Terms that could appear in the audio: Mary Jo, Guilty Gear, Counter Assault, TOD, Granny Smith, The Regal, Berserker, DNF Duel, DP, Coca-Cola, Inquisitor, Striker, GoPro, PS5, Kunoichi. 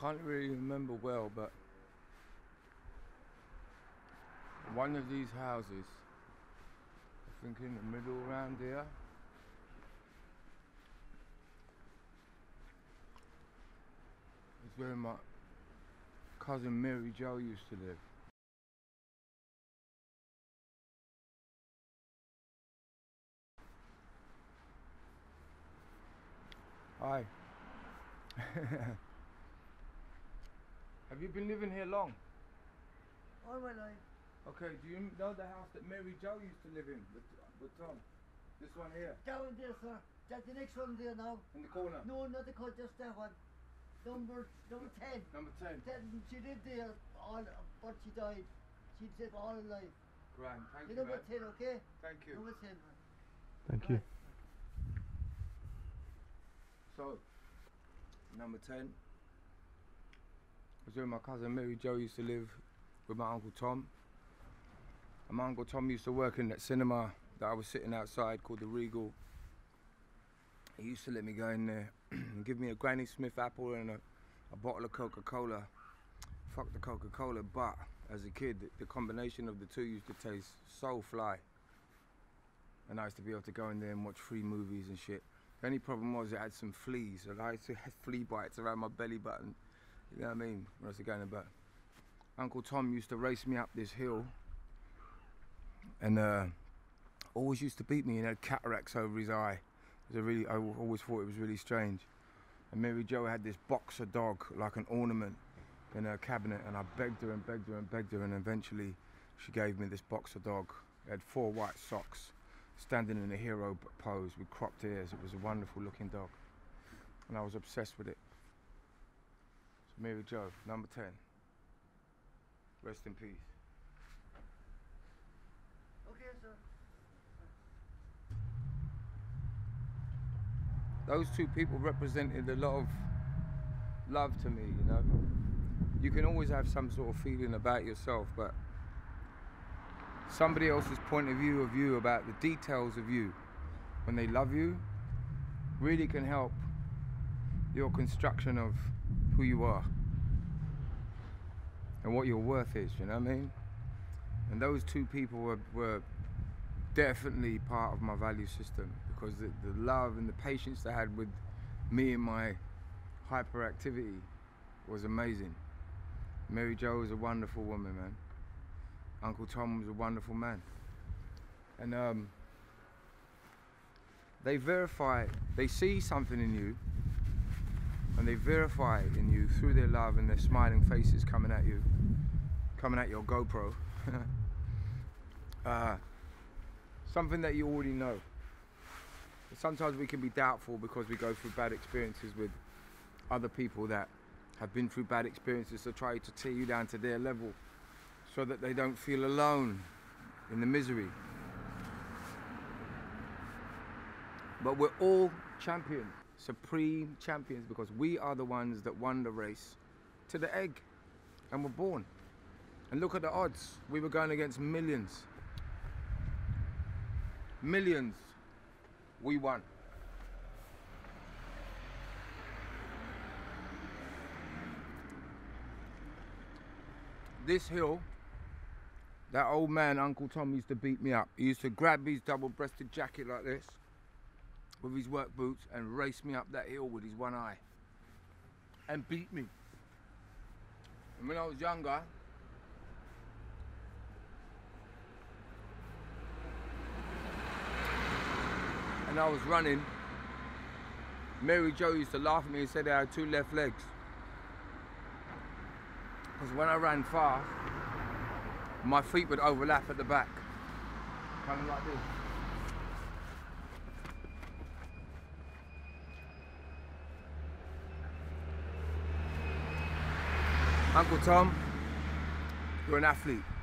can't really remember well, but one of these houses, I think in the middle around here, is where my cousin Mary Jo used to live. Hi. Have you been living here long? All my life. Okay, do you know the house that Mary Jo used to live in with Tom? This one here? That one there, sir. That's the next one there now. In the corner? No, not the corner, just that one. Number 10. Number 10. She lived there, but she died. She lived all her life. Grand, thank you, number 10, okay? Thank you. Number 10, man. Thank you. So, number 10 was where my cousin Mary Jo used to live with my Uncle Tom. And my Uncle Tom used to work in that cinema that I was sitting outside called The Regal. He used to let me go in there and give me a Granny Smith apple and a bottle of Coca-Cola. Fuck the Coca-Cola, but as a kid, the combination of the two used to taste so fly. And I used to be able to go in there and watch free movies and shit. The only problem was it had some fleas, and I used to have flea bites around my belly button, you know what I mean, when I was going about. Uncle Tom used to race me up this hill and always used to beat me and had cataracts over his eye. I always thought it was really strange. And Mary Jo had this boxer dog, like an ornament, in her cabinet, and I begged her and begged her and begged her, and eventually she gave me this boxer dog. It had 4 white socks, standing in a hero pose with cropped ears. It was a wonderful looking dog. And I was obsessed with it. So Mary Jo, number 10. Rest in peace. Okay, sir. Those two people represented a lot of love to me, you know. You can always have some sort of feeling about yourself, but somebody else's point of view about the details of you, when they love you, really can help your construction of who you are and what your worth is, you know what I mean? And those two people were definitely part of my value system, because the love and the patience they had with me and my hyperactivity was amazing. Mary Jo was a wonderful woman, man. Uncle Tom was a wonderful man, and they see something in you, and they verify it in you through their love and their smiling faces coming at you, coming at your GoPro. Something that you already know. Sometimes we can be doubtful because we go through bad experiences with other people that have been through bad experiences, to try to tear you down to their level, so that they don't feel alone in the misery. But we're all champions, supreme champions, because we are the ones that won the race to the egg and were born. And look at the odds. We were going against millions. Millions. We won. This hill, that old man, Uncle Tom, used to beat me up. He used to grab his double-breasted jacket like this with his work boots and race me up that hill with his one eye and beat me. And when I was younger, and I was running, Mary Jo used to laugh at me and said I had 2 left legs. Because when I ran fast, my feet would overlap at the back, kind of like this. Uncle Tom, you're an athlete.